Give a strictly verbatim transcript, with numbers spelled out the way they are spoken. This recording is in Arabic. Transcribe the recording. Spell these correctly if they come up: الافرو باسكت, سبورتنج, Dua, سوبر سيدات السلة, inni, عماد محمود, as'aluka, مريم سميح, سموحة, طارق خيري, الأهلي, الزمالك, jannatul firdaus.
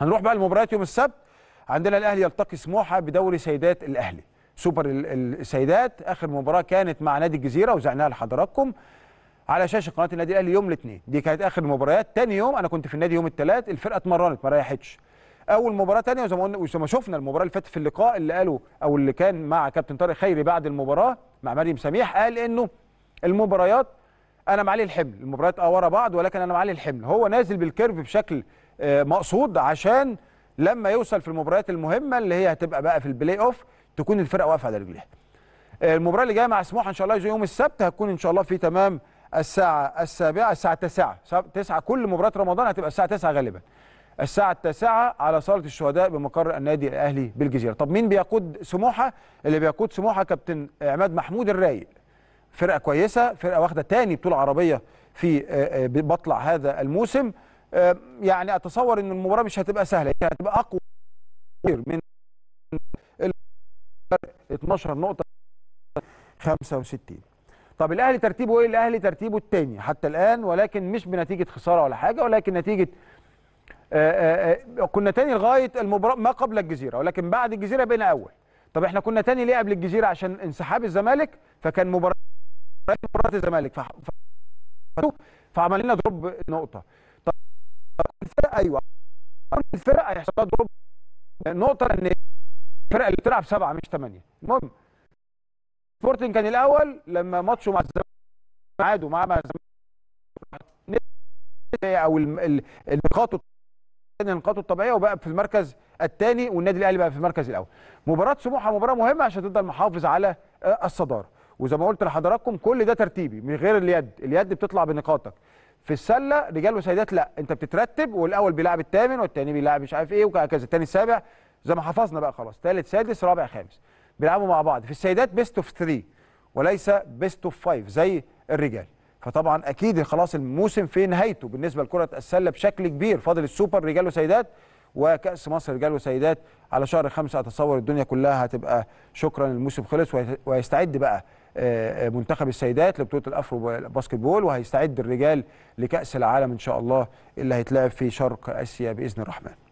هنروح بقى لمباريات يوم السبت. عندنا الاهلي يلتقي سموحه بدوري سيدات الاهلي، سوبر السيدات. اخر مباراه كانت مع نادي الجزيره وزعناها لحضراتكم على شاشه قناه النادي الاهلي يوم الاثنين، دي كانت اخر مباريات. ثاني يوم انا كنت في النادي يوم الثلاث، الفرقه اتمرنت ما ريحتش. اول مباراه ثانيه وزي ما قلنا وزي ما شفنا المباراه اللي فاتت في اللقاء اللي قالوا او اللي كان مع كابتن طارق خيري بعد المباراه مع مريم سميح، قال انه المباريات انا معلي الحمل، المباريات اه ورا بعض ولكن انا معلي الحمل، هو نازل بالكيرف بشكل مقصود عشان لما يوصل في المباريات المهمه اللي هي هتبقى بقى في البلاي اوف تكون الفرقه واقفه على رجليها. المباراه اللي جايه مع سموحه ان شاء الله يوم السبت هتكون ان شاء الله في تمام الساعه السابعه الساعه تسعة تسعة، كل مباراه رمضان هتبقى الساعه تسعة غالبا. الساعه تسعة على صاله الشهداء بمقر النادي الاهلي بالجزيره. طب مين بيقود سموحه؟ اللي بيقود سموحه كابتن عماد محمود الرايق. فرقه كويسه، فرقه واخده تاني بطوله عربيه في بطلع هذا الموسم. يعني اتصور ان المباراه مش هتبقى سهله، هتبقى اقوى كتير من اثناشر نقطه خمسة وستين. طب الاهلي ترتيبه ايه؟ الاهلي ترتيبه الثاني حتى الان، ولكن مش بنتيجه خساره ولا حاجه، ولكن نتيجه آآ آآ كنا تاني لغايه المباراه ما قبل الجزيره، ولكن بعد الجزيره بقينا اول. طب احنا كنا تاني ليه قبل الجزيره؟ عشان انسحاب الزمالك، فكان مباراه مباراه الزمالك ف... فعمل لنا دروب نقطه. طب الفرقه ايوه الفرقه هيحصل لها دروب نقطه لان الفرقه اللي بتلعب سبعه مش ثمانيه. المهم سبورتنج كان الاول لما ماتشه مع الزمالك عادوا معاه مع الزمالك او النقاط النقاط الطبيعيه وبقى في المركز الثاني والنادي الاهلي بقى في المركز الاول. مباراه سموحه مباراه مهمه عشان تفضل محافظ على الصداره، وزي ما قلت لحضراتكم كل ده ترتيبي من غير اليد، اليد بتطلع بنقاطك. في السله رجال وسيدات لا، انت بتترتب والاول بيلعب الثامن والثاني بيلعب مش عارف ايه وهكذا، الثاني السابع زي ما حفظنا بقى خلاص، ثالث سادس رابع خامس بيلعبوا مع بعض. في السيدات بيست اوف ثلاثة وليس بيست اوف خمسة زي الرجال. فطبعا اكيد خلاص الموسم في نهايته بالنسبه لكره السله بشكل كبير، فاضل السوبر رجال وسيدات وكاس مصر رجال وسيدات على شهر خمسة. اتصور الدنيا كلها هتبقى شكرا الموسم خلص، وهيستعد بقى منتخب السيدات لبطوله الافرو باسكت بول، وهيستعد الرجال لكاس العالم ان شاء الله اللي هيتلعب في شرق اسيا باذن الرحمن.